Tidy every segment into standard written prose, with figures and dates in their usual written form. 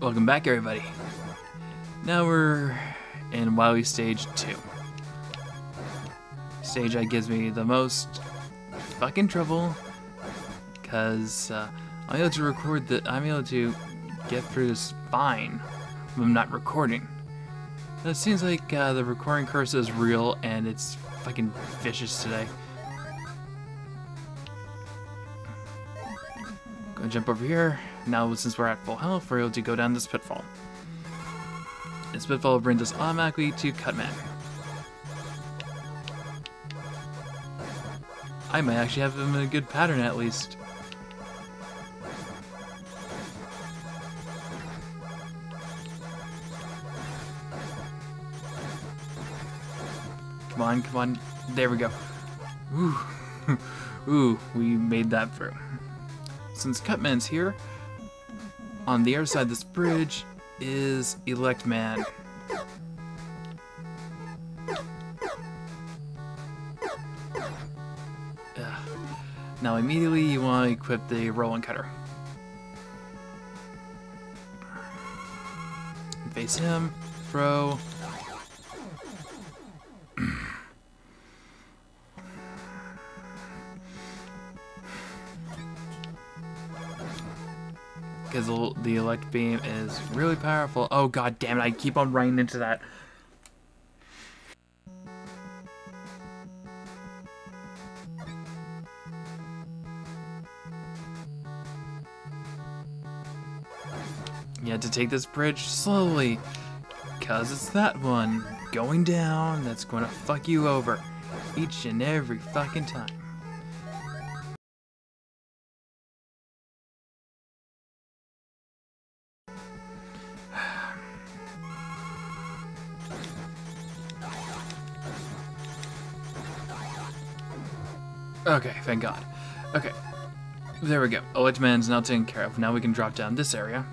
Welcome back, everybody. Now we're in Wowie Stage 2. Stage that gives me the most fucking trouble, because I'm able to get through this fine when I'm not recording. It seems like the recording curse is real, and it's fucking vicious today. Gonna jump over here. Now, since we're at full health, we're able to go down this pitfall. This pitfall brings us automatically to Cutman. I might actually have him in a good pattern, at least. Come on, come on. There we go. Ooh, ooh, we made that through. Since Cutman's here, on the other side of this bridge is Elect Man. Ugh. Now immediately you want to equip the Rolling Cutter. Face him, throw. Because the Electabeme beam is really powerful. Oh god damn it, I keep on running into that. You have to take this bridge slowly, because it's that one going down that's going to fuck you over each and every fucking time. Okay, thank God. Okay, there we go. Elect Man's now taken care of. Now we can drop down this area.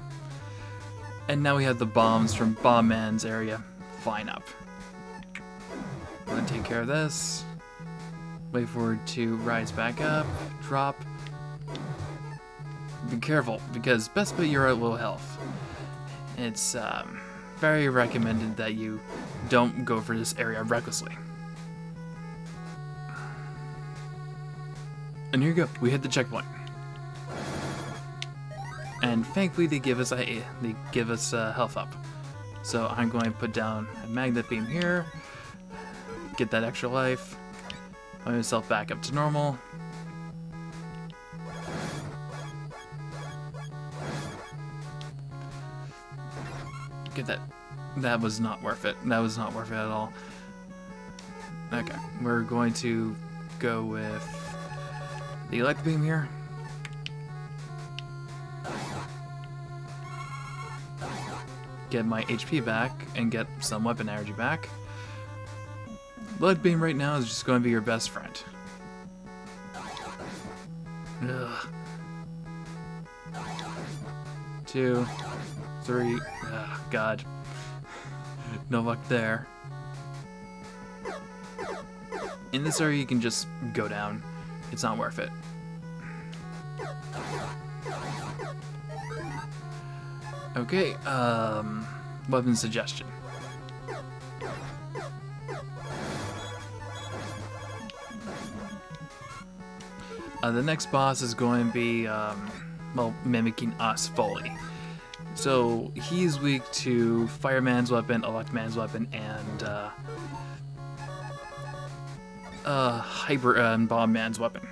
And now we have the bombs from Bomb Man's area flying up. I'm gonna take care of this. Wait for it to rise back up, drop. Be careful, because best bet you're at low health. It's very recommended that you don't go for this area recklessly. And here we go, we hit the checkpoint. And thankfully they give us a health up. So I'm going to put down a magnet beam here, get that extra life, put myself back up to normal. Get that was not worth it. That was not worth it at all. Okay, we're going to go with the Electabeme here. Get my HP back and get some weapon energy back. Electabeme right now is just going to be your best friend. Ugh. 2, 3. Ugh, God. No luck there. In this area, you can just go down. It's not worth it. Okay, weapon suggestion. The next boss is going to be, well, mimicking us fully. So he's weak to Fireman's weapon, Elect Man's weapon, and Hyper and Bomb Man's weapon.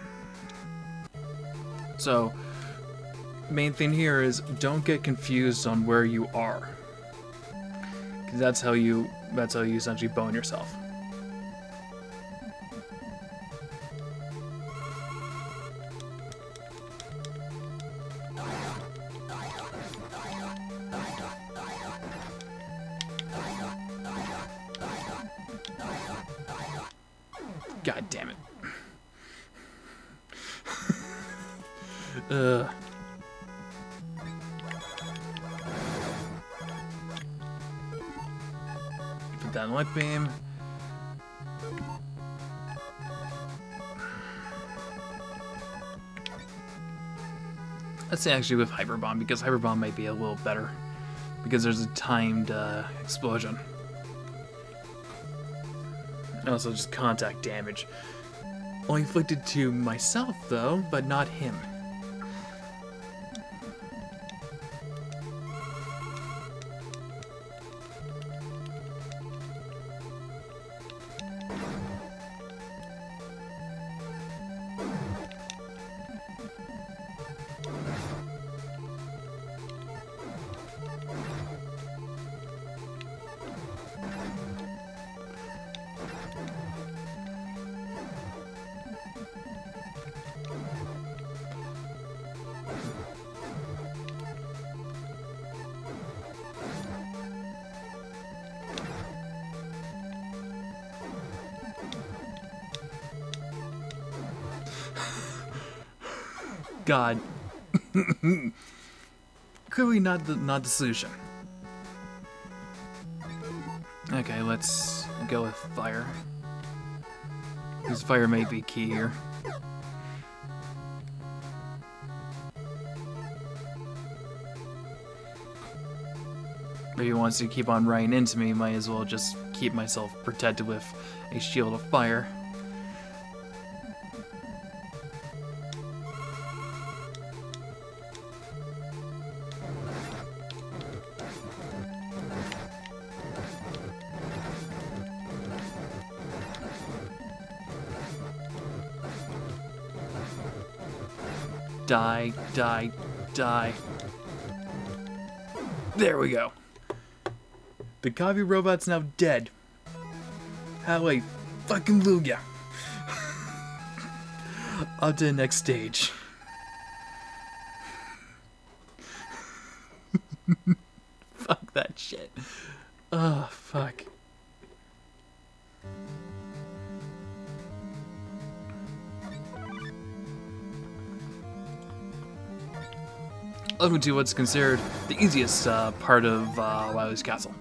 So, main thing here is don't get confused on where you are, because that's how you essentially bone yourself. God damn it. Put down light beam. Let's say actually with Hyper Bomb, because Hyper Bomb might be a little better. because there's a timed explosion. And also just contact damage. Only inflicted to myself though, but not him. God. Clearly not the solution. Okay, let's go with fire. Because fire may be key here. If he wants to keep on running into me, might as well just keep myself protected with a shield of fire. Die, die, die. There we go. The Kavi robot's now dead. How a fucking luga. On to the next stage. Fuck that shit. Oh, fuck. Level 2, what's considered the easiest part of Wily's Castle.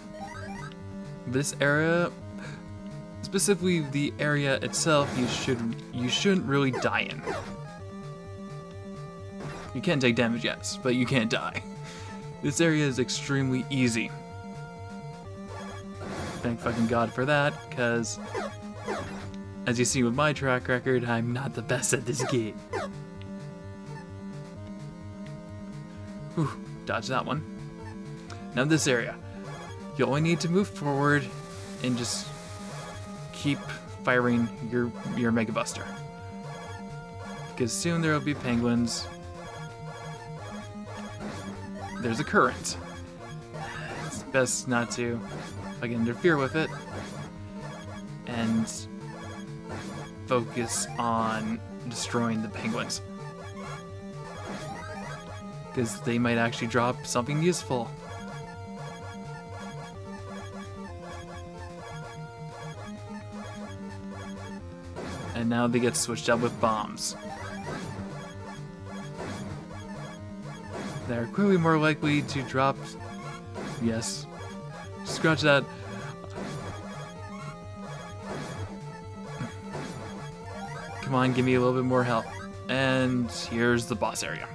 This area, specifically the area itself, you shouldn't really die in. You can take damage, yes, but you can't die. This area is extremely easy. Thank fucking God for that, because as you see with my track record, I'm not the best at this game. Ooh, dodge that one. Now this area. You only need to move forward and just keep firing your Mega Buster. Because soon there will be penguins. There's a current. It's best not to fucking interfere with it. And focus on destroying the penguins. Because they might actually drop something useful. And now they get switched up with bombs. They're clearly more likely to drop... Yes. Scratch that. Come on, give me a little bit more help. And here's the boss area.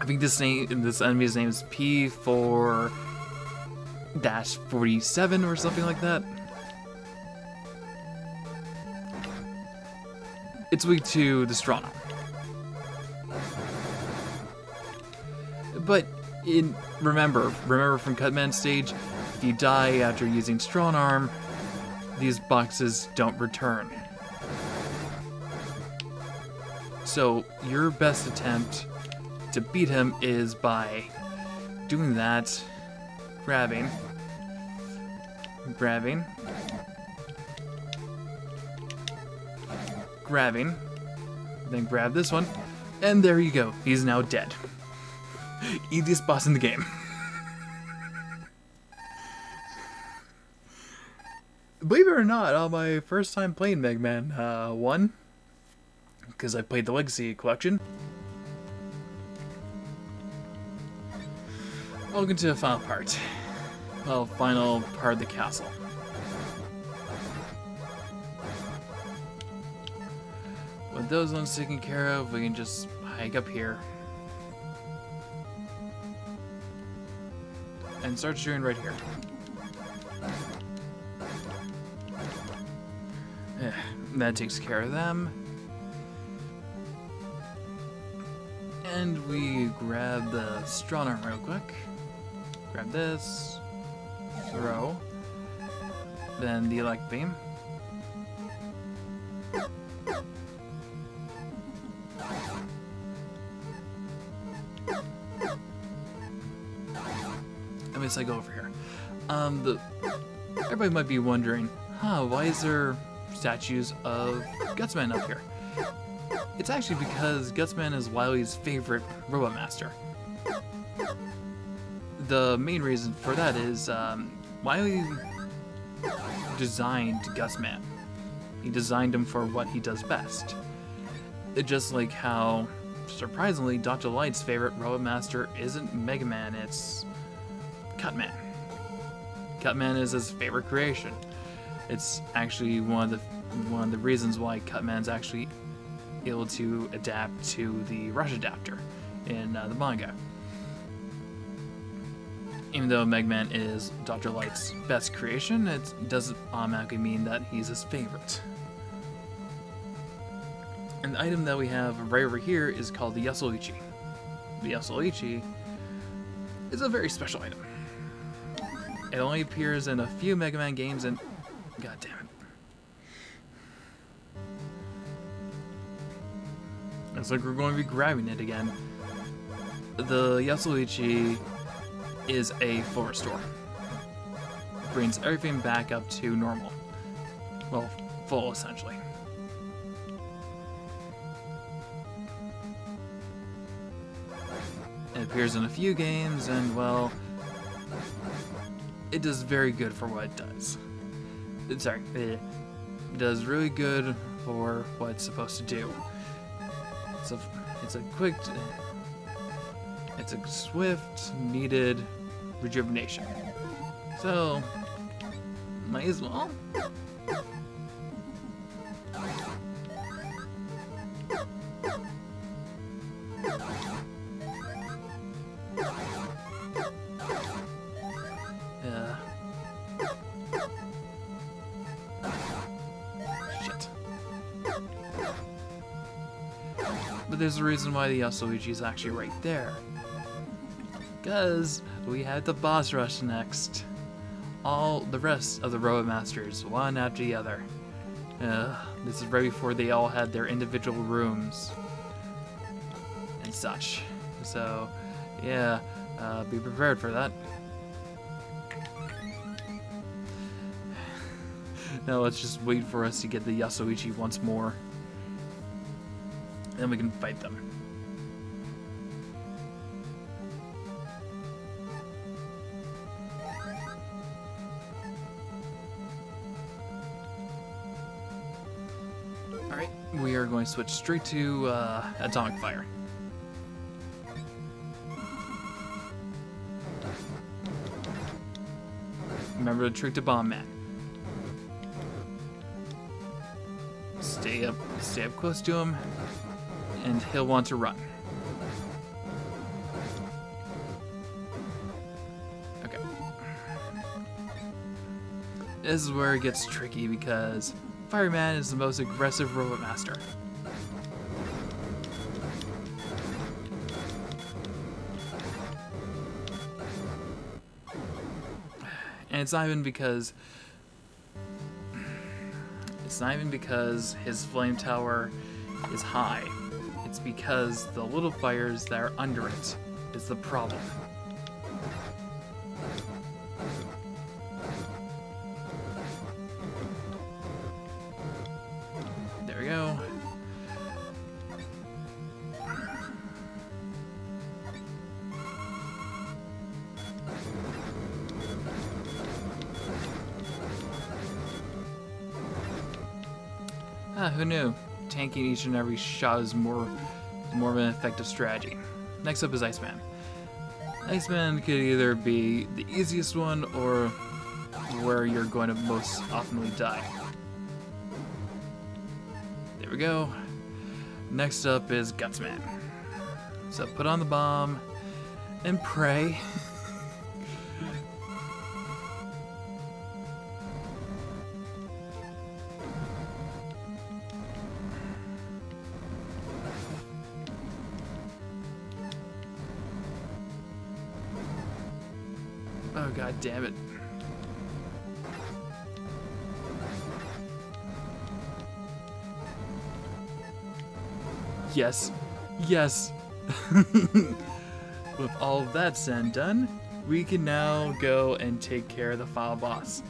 I think this enemy's name is P4 dash 47 or something like that. It's weak to the Strong Arm. But remember from Cutman stage, if you die after using Strong Arm, these boxes don't return. So your best attempt to beat him is by doing that, grabbing, then grab this one, and there you go, he's now dead. Easiest boss in the game. Believe it or not, on my first time playing Mega Man 1, because I played the Legacy Collection, welcome to the final part. Well, final part of the castle. With those ones taken care of, we can just hike up here. and start shooting right here. That takes care of them. And we grab the Strong Arm real quick. Grab this. Throw. Then the Elect Beam. Let me say go over here. Everybody might be wondering, huh, why is there statues of Guts Man up here? It's actually because Guts Man is Wily's favorite robot master. The main reason for that is Wily designed Guts Man. He designed him for what he does best. Just like how, surprisingly, Dr. Light's favorite robot master isn't Mega Man, it's Cutman. Cutman is his favorite creation. It's actually one of the reasons why Cutman's actually able to adapt to the Rush Adapter in the manga. Even though Mega Man is Dr. Light's best creation, it doesn't automatically mean that he's his favorite. And the item that we have right over here is called the Yasuichi. The Yasuichi is a very special item. It only appears in a few Mega Man games and... God damn it. Looks like we're going to be grabbing it again. The Yasuichi is a full restore. Brings everything back up to normal. Well, full essentially. It appears in a few games and, well, it does very good for what it does. Sorry, it does really good for what it's supposed to do. It's a swift, needed rejuvenation. So, might as well. But there's a reason why the Yasuichi is actually right there. Because we had the boss rush next. All the rest of the robot masters, one after the other. This is right before they all had their individual rooms and such. So, yeah, be prepared for that. Now let's just wait for us to get the Yasuichi once more. Then we can fight them. Alright, we are going to switch straight to Atomic Fire. Remember the trick to Bomb Man. Stay up close to him. And he'll want to run. Okay. This is where it gets tricky because Fireman is the most aggressive robot master. And it's not even because his flame tower is high. It's because the little fires that are under it is the problem. There we go. Ah, who knew? Tanking each and every shot is more of an effective strategy. Next up is Iceman. Iceman could either be the easiest one or where you're going to most oftenly die. There we go. Next up is Guts Man. So put on the bomb and pray Oh, god damn it. Yes. Yes. With all of that said and done, we can now go and take care of the final boss.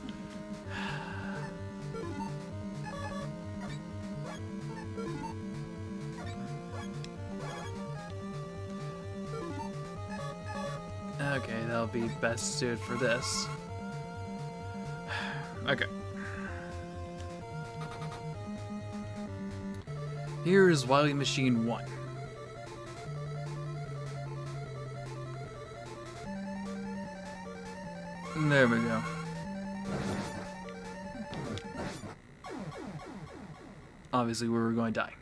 Okay, that'll be best suited for this. Okay. Here is Wily Machine 1. There we go. Obviously, we were going to die.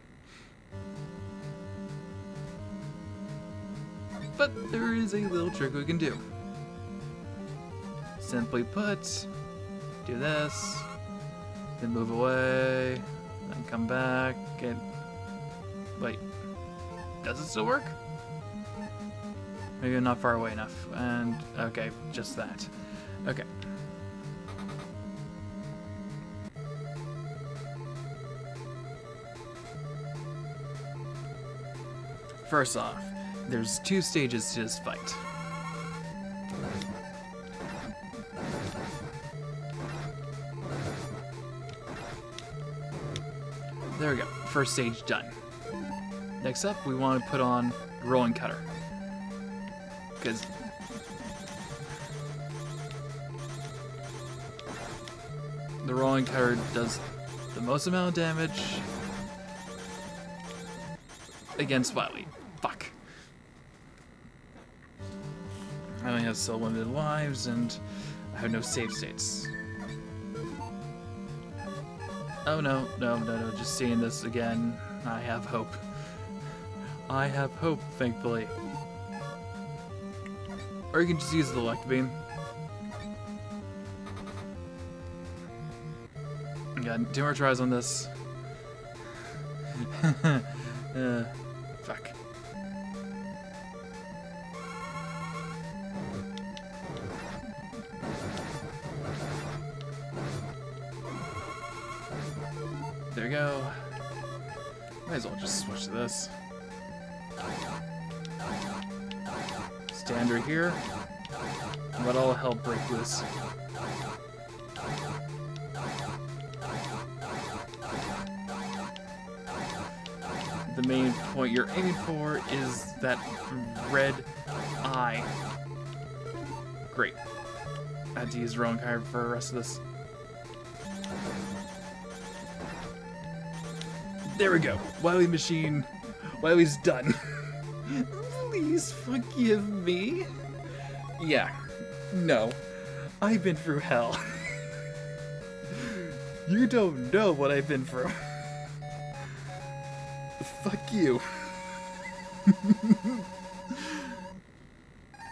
But there is a little trick we can do. Simply put, do this, then move away, then come back, and... Wait, does it still work? Maybe I'm not far away enough, and... Okay, just that. Okay. First off, there's two stages to this fight. There we go. First stage done. Next up, we want to put on Rolling Cutter. Because... the Rolling Cutter does the most amount of damage against Wily. Fuck. I only have so limited lives, and I have no save states. Oh no, no, no, no, just seeing this again, I have hope. I have hope, thankfully. Or you can just use the Electabeme beam. Got two more tries on this. Fuck. There we go. Might as well just switch to this. Stand right here. Let all hell break loose. The main point you're aiming for is that red eye. Great. I had to use the wrong card for the rest of this. There we go. Wily Machine. Wily's done. Please forgive me. Yeah. No. I've been through hell. You don't know what I've been through. Fuck you.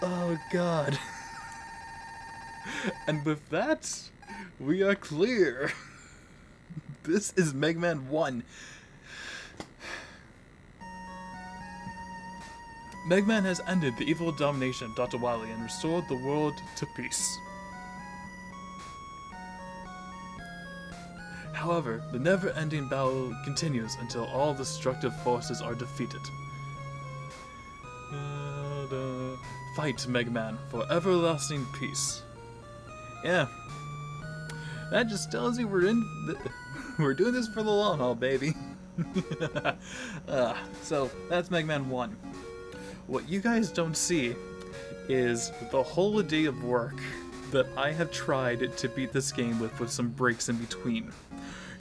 Oh, God. And with that, we are clear. This is Mega Man 1. Mega Man has ended the evil domination of Dr. Wily and restored the world to peace. However, the never-ending battle continues until all destructive forces are defeated. Fight, Mega Man, for everlasting peace. Yeah. That just tells you we're doing this for the long haul, baby. So, that's Mega Man 1. What you guys don't see is the whole day of work that I have tried to beat this game with some breaks in between.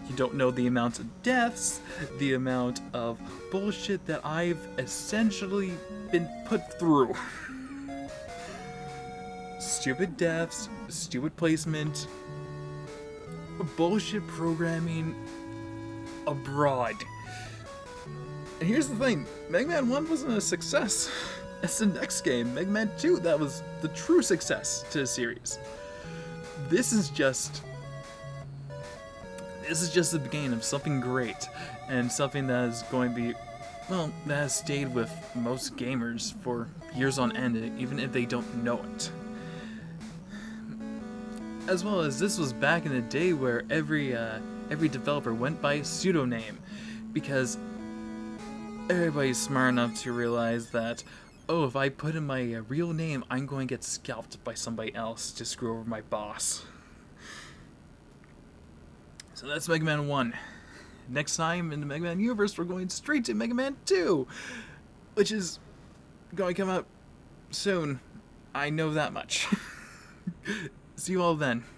You don't know the amount of deaths, the amount of bullshit that I've essentially been put through. Stupid deaths, stupid placement, bullshit programming abroad. And here's the thing, Mega Man 1 wasn't a success. It's the next game, Mega Man 2, that was the true success to the series. This is just the beginning of something great, and something that is going to be, well, that has stayed with most gamers for years on end, even if they don't know it. as well as this was back in the day where every developer went by a pseudonym, because everybody's smart enough to realize that, oh, if I put in my real name, I'm going to get scalped by somebody else to screw over my boss. So that's Mega Man 1. Next time in the Mega Man universe, we're going straight to Mega Man 2, which is going to come out soon. I know that much. See you all then.